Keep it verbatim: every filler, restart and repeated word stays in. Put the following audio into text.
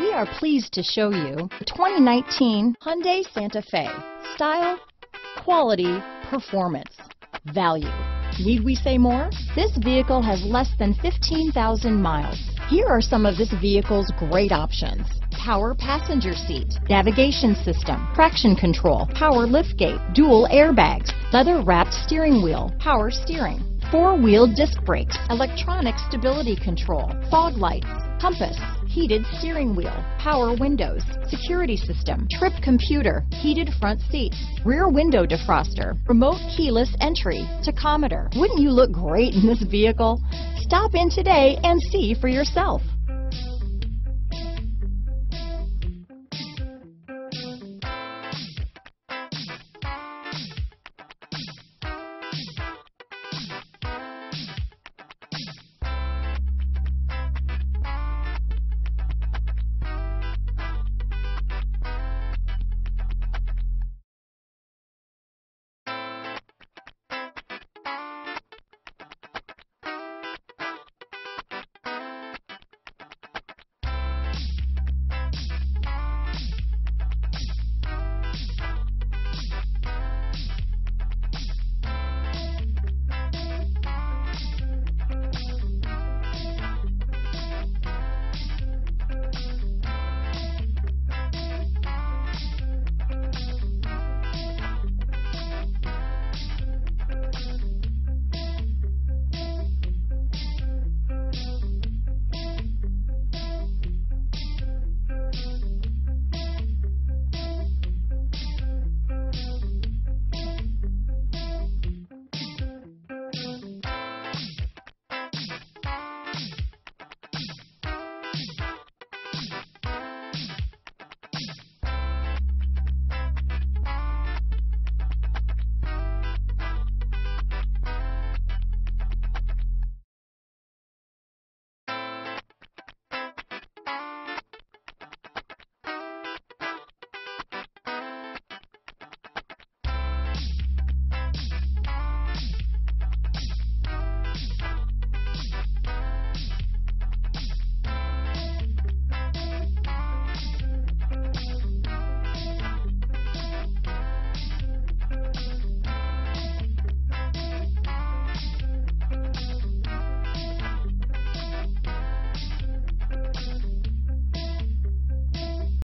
We are pleased to show you the twenty nineteen Hyundai Santa Fe. Style, quality, performance, value. Need we say more? This vehicle has less than fifteen thousand miles. Here are some of this vehicle's great options. Power passenger seat, navigation system, traction control, power liftgate, dual airbags, leather-wrapped steering wheel, power steering, four-wheel disc brakes, electronic stability control, fog lights, compass, heated steering wheel, power windows, security system, trip computer, heated front seats, rear window defroster, remote keyless entry, tachometer. Wouldn't you look great in this vehicle? Stop in today and see for yourself.